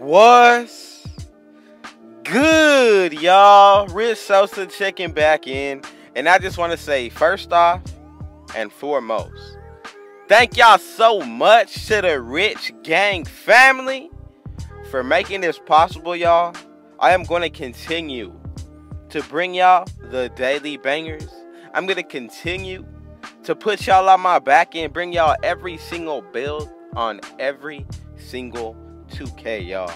What's good, y'all? Rich Sosa checking back in, and I just want to say, first off and foremost, thank y'all so much to the Rich Gang family for making this possible, y'all. I am going to continue to bring y'all the daily bangers. I'm going to continue to put y'all on my back and bring y'all every single build on every single 2K, y'all.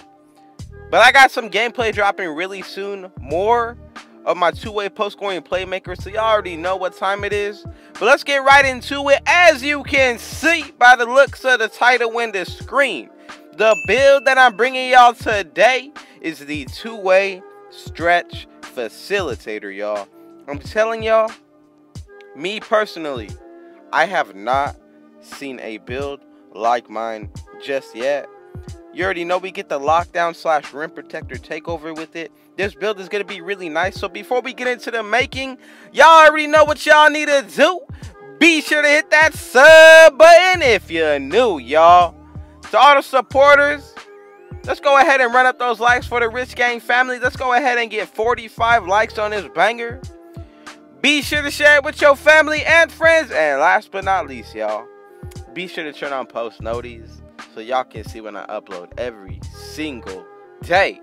But I got some gameplay dropping really soon, more of my two-way post-scoring playmaker, so y'all already know what time it is. But let's get right into it. As you can see by the looks of the title and the screen, the build that I'm bringing y'all today is the two-way stretch facilitator, y'all. I'm telling y'all, me personally, I have not seen a build like mine just yet. You already know we get the lockdown / rim protector takeover with it. This build is going to be really nice. So before we get into the making, y'all already know what y'all need to do. Be sure to hit that sub button if you're new, y'all. To all the supporters, let's go ahead and run up those likes for the Rich Gang family. Let's go ahead and get 45 likes on this banger. Be sure to share it with your family and friends. And last but not least, y'all, be sure to turn on post notices, so y'all can see when I upload every single day.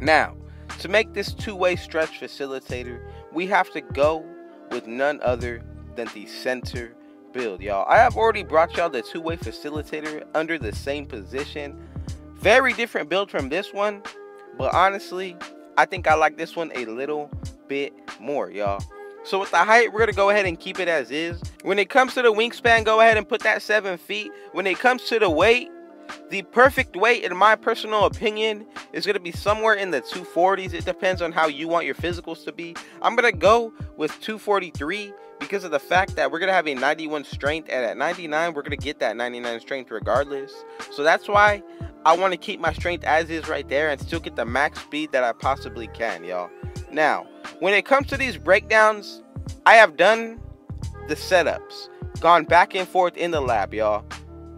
Now, to make this two-way stretch facilitator, we have to go with none other than the center build, y'all. I have already brought y'all the two-way facilitator under the same position. Very different build from this one, but honestly, I think I like this one a little bit more, y'all. So with the height, we're going to go ahead and keep it as is. When it comes to the wingspan, go ahead and put that 7 feet. When it comes to the weight, the perfect weight, in my personal opinion, is going to be somewhere in the 240s. It depends on how you want your physicals to be. I'm going to go with 243 because of the fact that we're going to have a 91 strength. And at 99, we're going to get that 99 strength regardless. So that's why I want to keep my strength as is right there and still get the max speed that I possibly can, y'all. Now, when it comes to these breakdowns, I have done the setups, gone back and forth in the lab, y'all.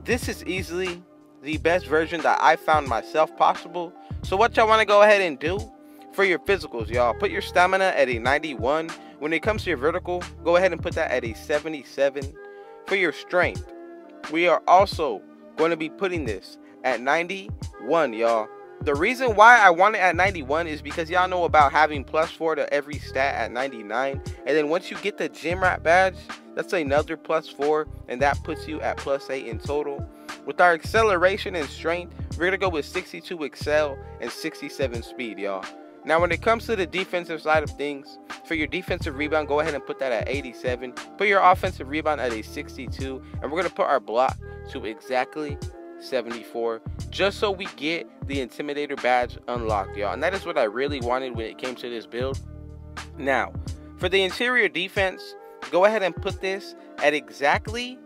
This is easily the best version that I found myself possible. So what y'all want to go ahead and do for your physicals, y'all, put your stamina at a 91. When it comes to your vertical, go ahead and put that at a 77. For your strength, we are also going to be putting this at 91, y'all. The reason why I want it at 91 is because y'all know about having +4 to every stat at 99. And then once you get the gym rat badge, that's another +4. And that puts you at +8 in total. With our acceleration and strength, we're going to go with 62 excel and 67 speed, y'all. Now, when it comes to the defensive side of things, for your defensive rebound, go ahead and put that at 87. Put your offensive rebound at a 62. And we're going to put our block to exactly 74, just so we get the intimidator badge unlocked, y'all. And that is what I really wanted when it came to this build. Now, for the interior defense, go ahead and put this at exactly,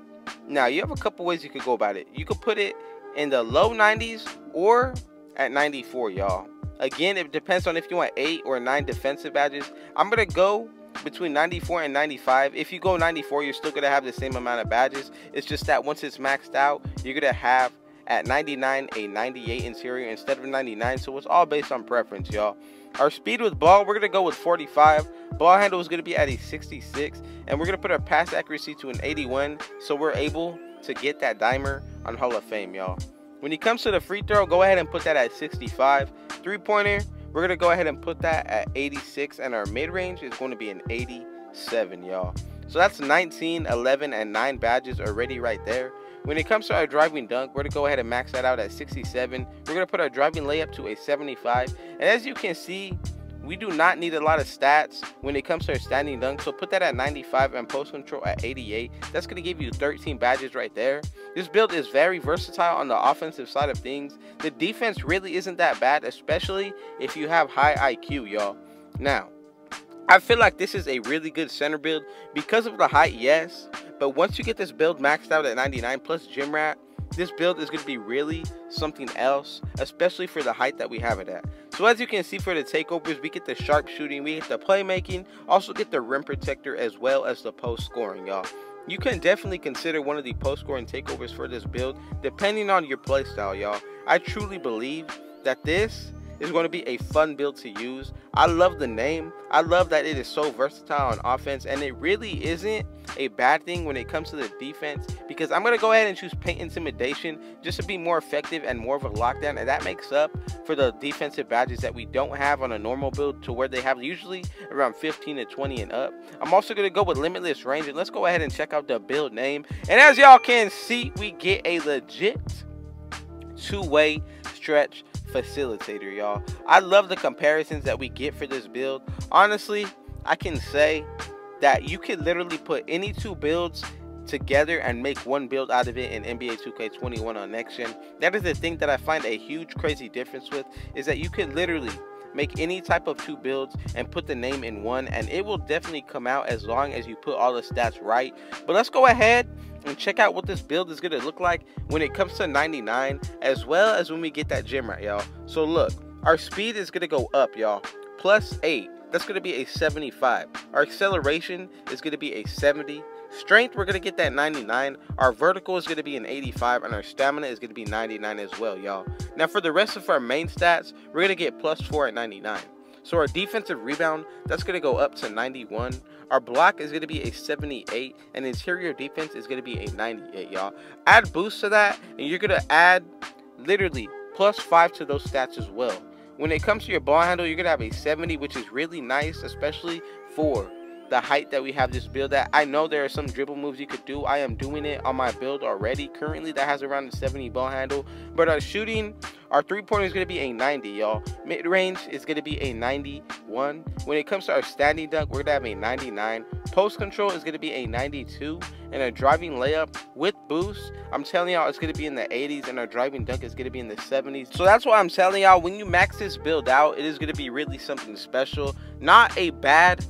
now you have a couple ways you could go about it. You could put it in the low 90s or at 94, y'all. Again, it depends on if you want 8 or 9 defensive badges. I'm gonna go between 94 and 95. If you go 94, you're still gonna have the same amount of badges. It's just that once it's maxed out, you're gonna have at 99 a 98 interior instead of 99. So it's all based on preference, y'all. Our speed with ball, we're gonna go with 45. Ball handle is gonna be at a 66, and we're gonna put our pass accuracy to an 81, so we're able to get that dimer on Hall of Fame, y'all. When it comes to the free throw, go ahead and put that at 65. Three-pointer, we're gonna go ahead and put that at 86, and our mid-range is going to be an 87, y'all. So that's 19, 11, and 9 badges already right there. When it comes to our driving dunk, we're going to go ahead and max that out at 67. We're going to put our driving layup to a 75. And as you can see, we do not need a lot of stats when it comes to our standing dunk. So put that at 95 and post control at 88. That's going to give you 13 badges right there. This build is very versatile on the offensive side of things. The defense really isn't that bad, especially if you have high IQ, y'all. Now, I feel like this is a really good center build because of the height, yes. But once you get this build maxed out at 99 plus gym rat, this build is going to be really something else, especially for the height that we have it at. So as you can see for the takeovers, we get the sharp shooting, we get the playmaking, also get the rim protector as well as the post scoring, y'all. You can definitely consider one of the post scoring takeovers for this build depending on your playstyle, y'all. I truly believe that this is going to be a fun build to use. I love the name. I love that it is so versatile on offense, and it really isn't a bad thing when it comes to the defense, because I'm going to go ahead and choose paint intimidation just to be more effective and more of a lockdown, and that makes up for the defensive badges that we don't have on a normal build, to where they have usually around 15 to 20 and up. I'm also going to go with limitless range, and let's go ahead and check out the build name. And as y'all can see, we get a legit two-way stretch facilitator, y'all. I love the comparisons that we get for this build. Honestly, I can say that you can literally put any two builds together and make one build out of it in NBA 2K21 on Next Gen. That is the thing that I find a huge crazy difference with, is that you can literally make any type of two builds and put the name in one, and it will definitely come out as long as you put all the stats right. But let's go ahead and check out what this build is going to look like when it comes to 99, as well as when we get that gem right, y'all. So look, our speed is going to go up, y'all, +8. That's going to be a 75. Our acceleration is going to be a 70. Strength, we're going to get that 99. Our vertical is going to be an 85, and our stamina is going to be 99 as well, y'all. Now for the rest of our main stats, we're going to get +4 at 99. So our defensive rebound, that's going to go up to 91. Our block is going to be a 78, and interior defense is going to be a 98, y'all. Add boost to that, and you're going to add literally +5 to those stats as well. When it comes to your ball handle, you're going to have a 70, which is really nice, especially for the height that we have this build at. I know there are some dribble moves you could do. I am doing it on my build already currently that has around a 70 ball handle. But our shooting, our three-pointer is going to be a 90, y'all. Mid-range is going to be a 91. When it comes to our standing dunk, we're going to have a 99. Post control is going to be a 92. And our driving layup with boost, I'm telling y'all, it's going to be in the 80s. And our driving dunk is going to be in the 70s. So that's why I'm telling y'all, when you max this build out, it is going to be really something special. Not a bad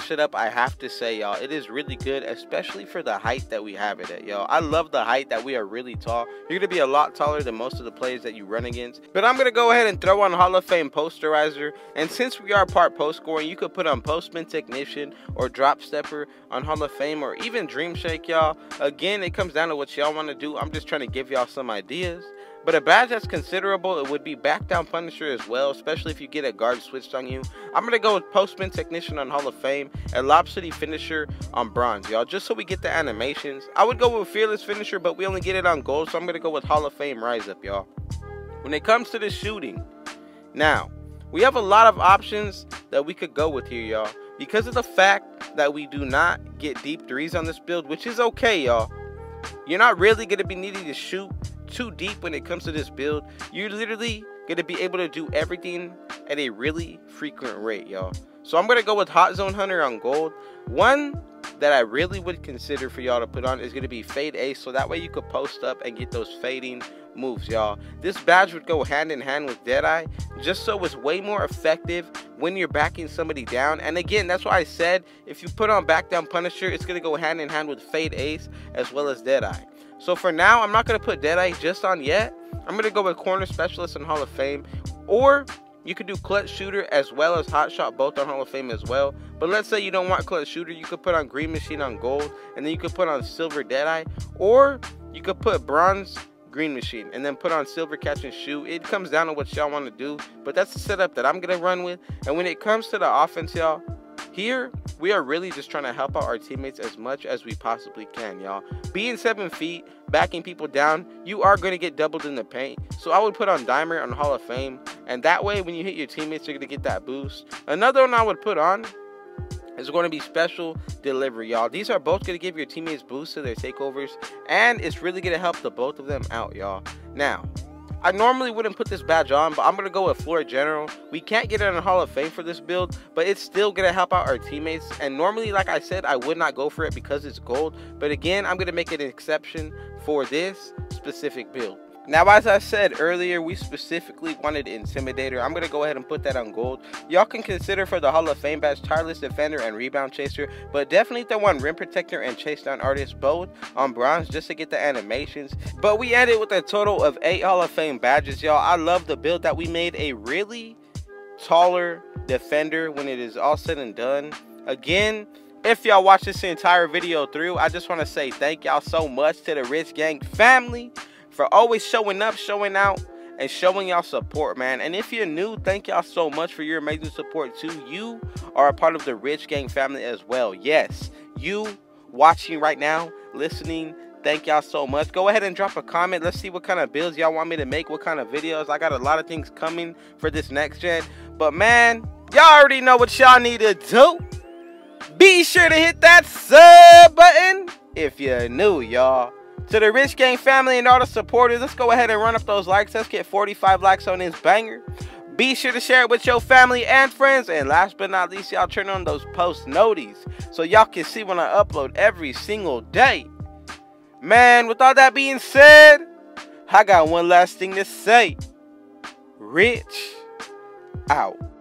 setup, I have to say, y'all. It is really good, especially for the height that we have it at, y'all. I love the height that we are really tall. You're gonna be a lot taller than most of the players that you run against. But I'm gonna go ahead and throw on Hall of Fame posterizer, and since we are part post scoring, you could put on postman, technician, or drop stepper on Hall of Fame, or even dream shake, y'all. Again, it comes down to what y'all want to do. I'm just trying to give y'all some ideas. But a badge that's considerable, it would be back down punisher as well, especially if you get a guard switched on you. I'm going to go with postman technician on Hall of Fame and lob city finisher on bronze, y'all, just so we get the animations. I would go with fearless finisher, but we only get it on gold, so I'm going to go with Hall of Fame rise up, y'all. When it comes to the shooting, now, we have a lot of options that we could go with here, y'all, because of the fact that we do not get deep threes on this build, which is okay, y'all. You're not really going to be needing to shoot too deep when it comes to this build. You're literally going to be able to do everything at a really frequent rate, y'all. So I'm going to go with hot zone hunter on gold. One that I really would consider for y'all to put on is going to be fade ace, so that way you could post up and get those fading moves, y'all. This badge would go hand in hand with Deadeye, just so it's way more effective when you're backing somebody down. And again, that's why I said if you put on back down punisher, it's going to go hand in hand with fade ace as well as Deadeye. So for now, I'm not going to put Deadeye just on yet. I'm going to go with corner specialist on Hall of Fame, or you could do clutch shooter as well as hot shot, both on Hall of Fame as well. But let's say you don't want clutch shooter, you could put on green machine on gold, and then you could put on silver Deadeye, or you could put bronze green machine and then put on silver catch and shoot. It comes down to what y'all want to do, but that's the setup that I'm going to run with. And when it comes to the offense, y'all, here we are really just trying to help out our teammates as much as we possibly can, y'all. Being 7 feet, backing people down, you are going to get doubled in the paint. So I would put on Dimer on Hall of Fame, and that way when you hit your teammates, you're going to get that boost. Another one I would put on is going to be special delivery, y'all. These are both going to give your teammates boosts to their takeovers, and it's really going to help the both of them out, y'all. Now, I normally wouldn't put this badge on, but I'm going to go with floor general. We can't get it in the Hall of Fame for this build, but it's still going to help out our teammates. And normally, like I said, I would not go for it because it's gold. But again, I'm going to make it an exception for this specific build. Now, as I said earlier, we specifically wanted Intimidator. I'm going to go ahead and put that on gold. Y'all can consider for the Hall of Fame badge Tireless Defender and Rebound Chaser, but definitely throw on Rim Protector and Chase Down Artist both on bronze just to get the animations. But we ended with a total of 8 Hall of Fame badges, y'all. I love the build that we made, a really taller defender when it is all said and done. Again, if y'all watch this entire video through, I just want to say thank y'all so much to the Rich Gang family for always showing up, showing out, and showing y'all support, man. And if you're new, thank y'all so much for your amazing support too. You are a part of the Rich Gang family as well. Yes, you watching right now, listening, thank y'all so much. Go ahead and drop a comment. Let's see what kind of builds y'all want me to make, what kind of videos. I got a lot of things coming for this next gen, but man, y'all already know what y'all need to do. Be sure to hit that sub button if you're new, y'all. To the Rich Gang family and all the supporters, let's go ahead and run up those likes. Let's get 45 likes on this banger. Be sure to share it with your family and friends. And last but not least, y'all turn on those post noties so y'all can see when I upload every single day. Man, with all that being said, I got one last thing to say. Rich out.